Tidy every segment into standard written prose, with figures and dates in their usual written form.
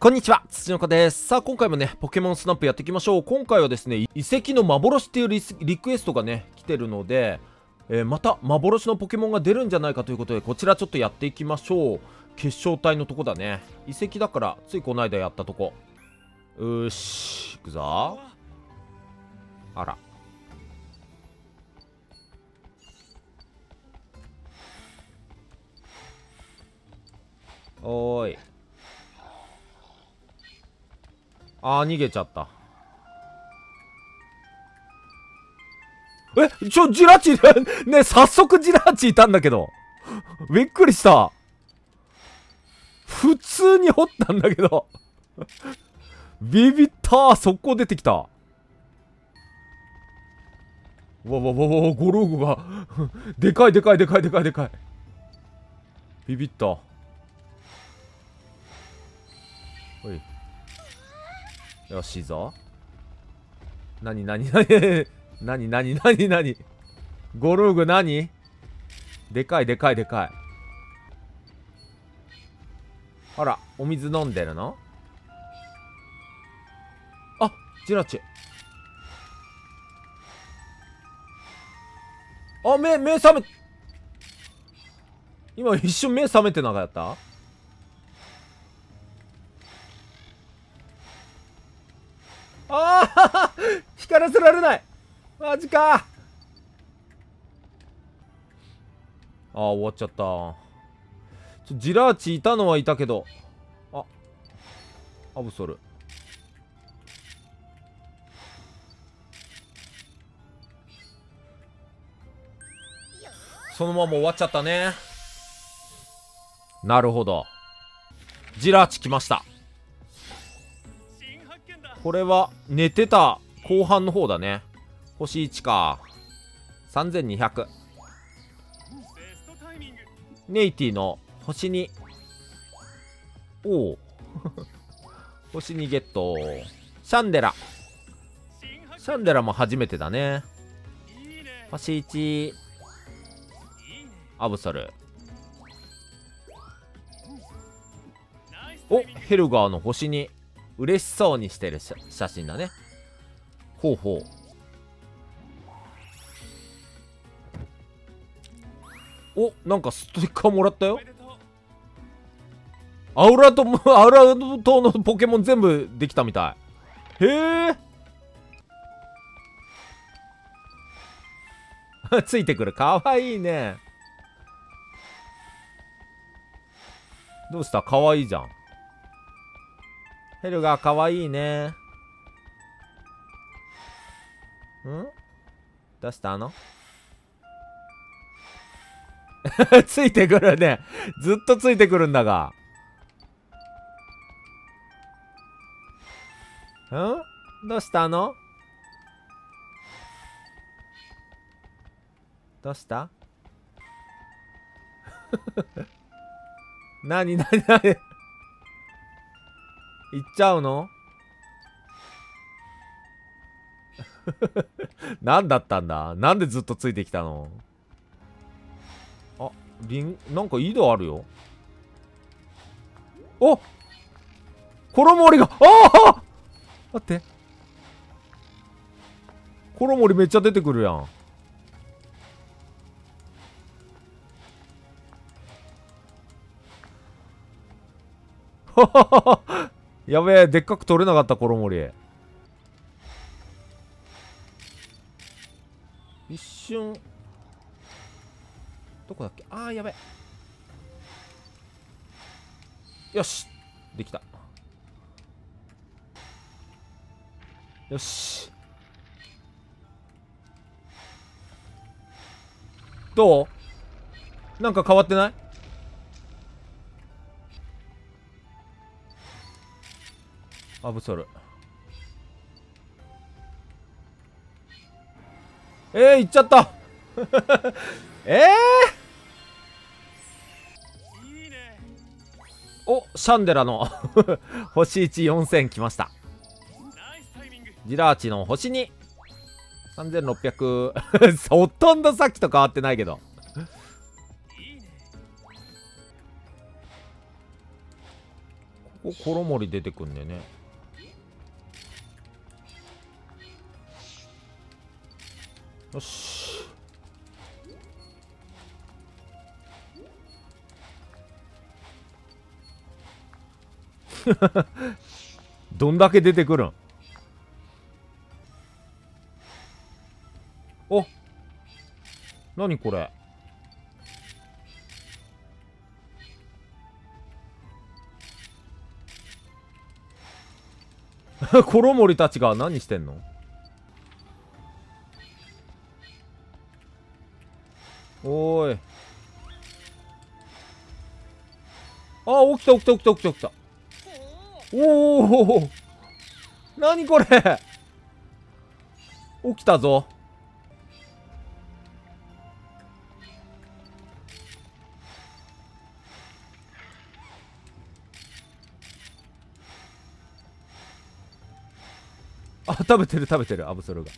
こんにちは、土の子です。さあ、今回もね、ポケモンスナップやっていきましょう。今回はですね、遺跡の幻っていうリクエストがね、来てるので、また幻のポケモンが出るんじゃないかということで、こちらちょっとやっていきましょう。決勝体のとこだね。遺跡だから、ついこの間やったとこ。よーし、行くぞ。あら。おーい。あー、逃げちゃった。え、ジラチね、早速ジラチいたんだけどびっくりした。普通に掘ったんだけどビビった。速攻出てきた。わわわわ、ゴローグがでかいでかいでかいでかいでかい。ビビった。はい、よし、いいぞ。なになになになになになになに、ゴルーグなに、でかいでかいでかい。あら、お水飲んでるの。あ、ジラチ。あ、目覚め、今一瞬目覚めてなかった？ああ光らせられない、マジか。ああ、終わっちゃった。ジラーチいたのはいたけど、あ、アブソル。そのまま終わっちゃったね。なるほど、ジラーチ来ました。これは寝てた後半の方だね。星1か。3200。ネイティの星2。おお星2ゲット。シャンデラ。シャンデラも初めてだね。星1。アブソル。お、ヘルガーの星2。嬉しそうにしてる写真だね。ほうほう。お、なんかステッカーもらったよ。アウラ島のポケモン全部できたみたい。へえついてくる、かわいいね。どうした、かわいいじゃん。ヘルガーかわいいね。ん？どうしたのついてくるね。ずっとついてくるんだが。ん？どうしたの？どうした？なになになに行っちゃうの何だったんだ、なんでずっとついてきたの。あ、なんか井戸あるよ。お、衣織が、ああ待って、衣織めっちゃ出てくるやん。はははやべえ、でっかく取れなかった、コロモリ。一瞬どこだっけ。あー、やべえ。よし、できた。よし、どう、なんか変わってない。アブソル。行っちゃったいいね。お、シャンデラの星14000きました。ジラーチの星23600 ほとんどさっきと変わってないけどこおコロモリ出てくんねね。よし。どんだけ出てくるん。おっ、何これ。コロモリたちが何してんの。おーい。あー、起きた起きた起きた起きた起きた。おお、何これ。起きたぞ。あ、食べてる食べてる、アブソルが。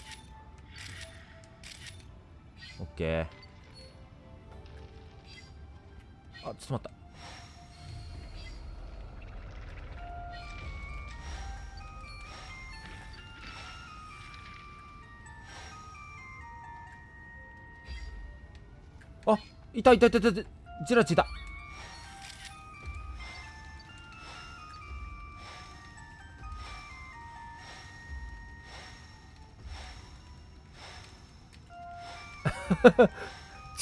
オッケー。あ、ちょっと待った。あ、いたいたいたいた、ジラチいた。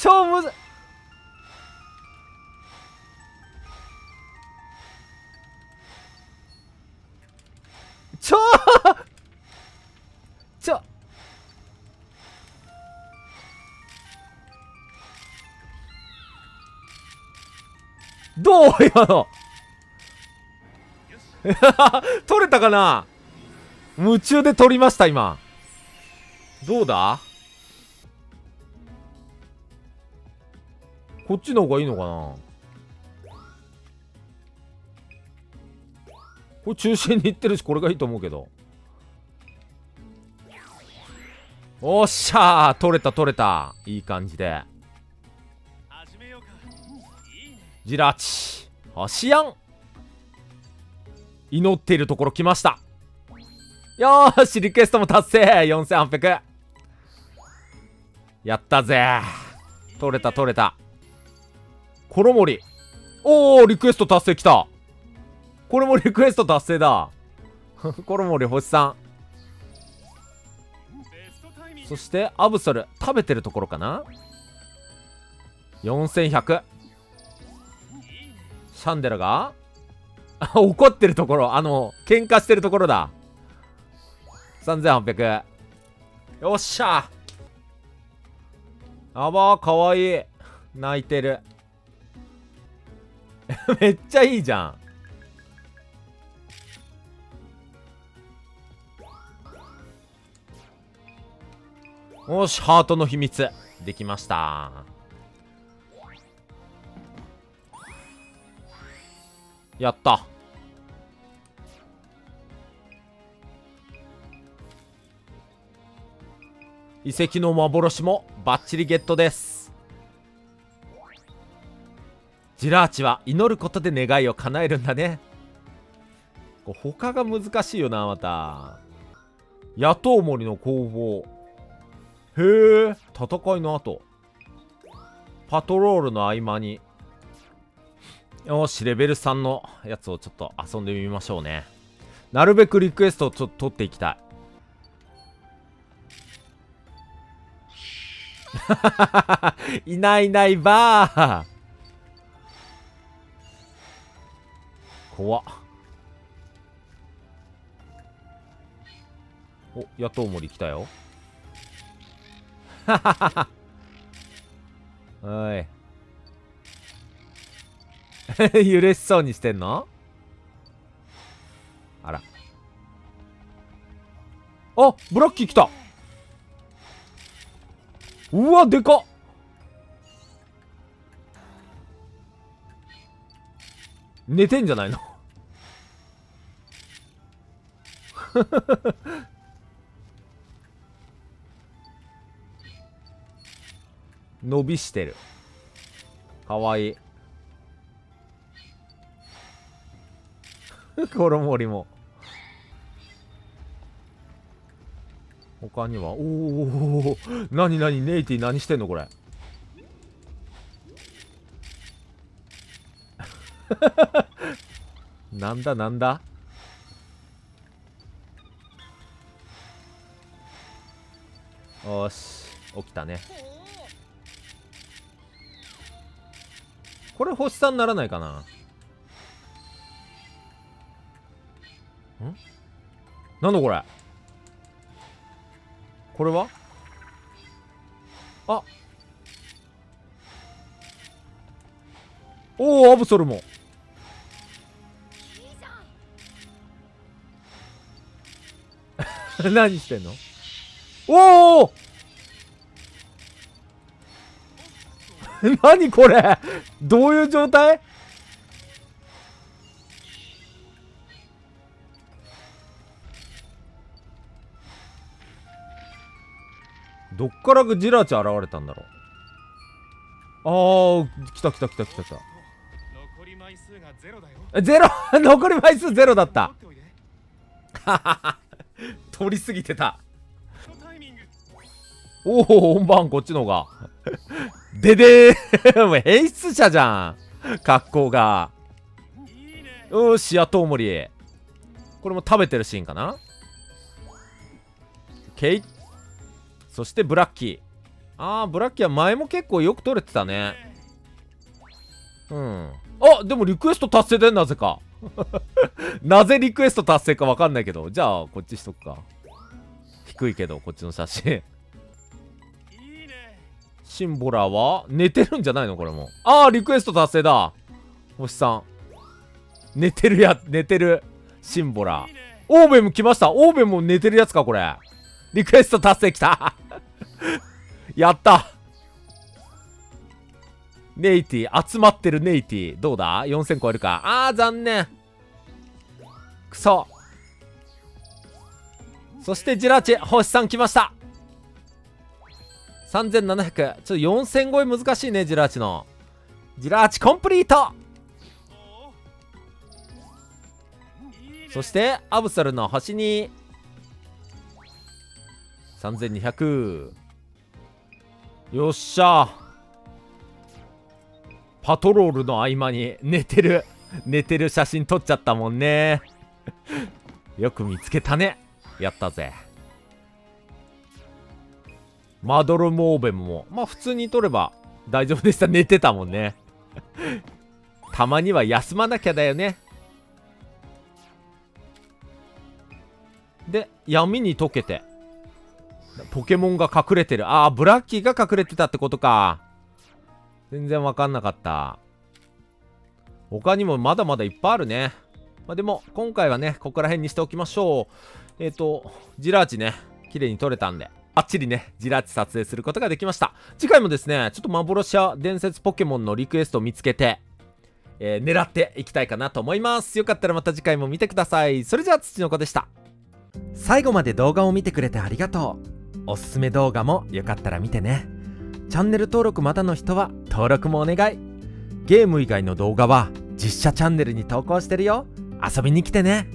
超むずい。どう今の。取れたかな。夢中で取りました今。どうだ、こっちの方がいいのかな。これ中心に行ってるし、これがいいと思うけど。おっしゃー、取れた取れた、いい感じで。ジラチ星やん、祈っているところ来ました。よーし、リクエストも達成。4800、やったぜ。取れた取れた、コロモリ。おー、リクエスト達成きた。これもリクエスト達成だ。コロモリ星さん。そしてアブソル、食べてるところかな。4100、シャンデラが怒ってるところ、喧嘩してるところだ。3800、よっしゃ。あばー、かわいい、泣いてる。めっちゃいいじゃん。よし、ハートの秘密できました。やった。遺跡の幻もバッチリゲットです。ジラーチは祈ることで願いを叶えるんだね。他が難しいよな、また。野党森の攻防。へえ、戦いの後。パトロールの合間に。よし、レベル3のやつをちょっと遊んでみましょうね。なるべくリクエストをちょっと取っていきたい。いないいないばー。怖っ。お、野党森来たよ。はははは。おい。うれしそうにしてんの？あら。あ、ブラッキー来た。うわ、でかっ。寝てんじゃないの。伸びしてる、かわいい。コロモリも。他には、おお、何何、ネイティ何してんのこれ。なんだなんだ、よし起きたね。これ星3にならないかな。ん？なんだこれ。これは？あ、おお、アブソルも。何してんの？おお。何これ。どういう状態？どっからジラチ現れたんだろう。ああ、来た来た来た来た来た。残り枚数がゼロだよ。ゼロ。残り枚数ゼロだった。通り過ぎてた。おお、本番こっちのが。ででーもう演出者じゃん、格好が。よし、やとうもり。これも食べてるシーンかな。ケイ。そしてブラッキー。ああ、ブラッキーは前も結構よく撮れてたね。うん。あ、でもリクエスト達成で、なぜか。なぜリクエスト達成かわかんないけど。じゃあ、こっちしとくか。低いけど、こっちの写真。シンボラは寝てるんじゃないのこれも。ああ、リクエスト達成だ。星さん。寝てるや、寝てる。シンボラ。オーベンも来ました。オーベンも寝てるやつか、これ。リクエスト達成きた。やった。ネイティ集まってる。ネイティどうだ、4000超えるか。あー残念、くそ。そしてジラーチ星さん来ました。3700。ちょっと4000超え難しいね。ジラーチのジラーチコンプリート。そしてアブソルの星に3200。よっしゃ。パトロールの合間に寝てる、寝てる写真撮っちゃったもんね。よく見つけたね。やったぜ。マドルモーベムもまあ普通に撮れば大丈夫でした。寝てたもんね。たまには休まなきゃだよね。で闇に溶けてポケモンが隠れてる。ああ、ブラッキーが隠れてたってことか。全然わかんなかった。他にもまだまだいっぱいあるね。まあ、でも今回はねここら辺にしておきましょう。ジラーチね綺麗に撮れたんであっちりねジラーチ撮影することができました。次回もですねちょっと幻や伝説ポケモンのリクエストを見つけて、狙っていきたいかなと思います。よかったらまた次回も見てください。それじゃあ土の子でした。最後まで動画を見てくれてありがとう。おすすめ動画もよかったら見てね。チャンネル登録まだの人は登録もお願い。ゲーム以外の動画は実写チャンネルに投稿してるよ。遊びに来てね。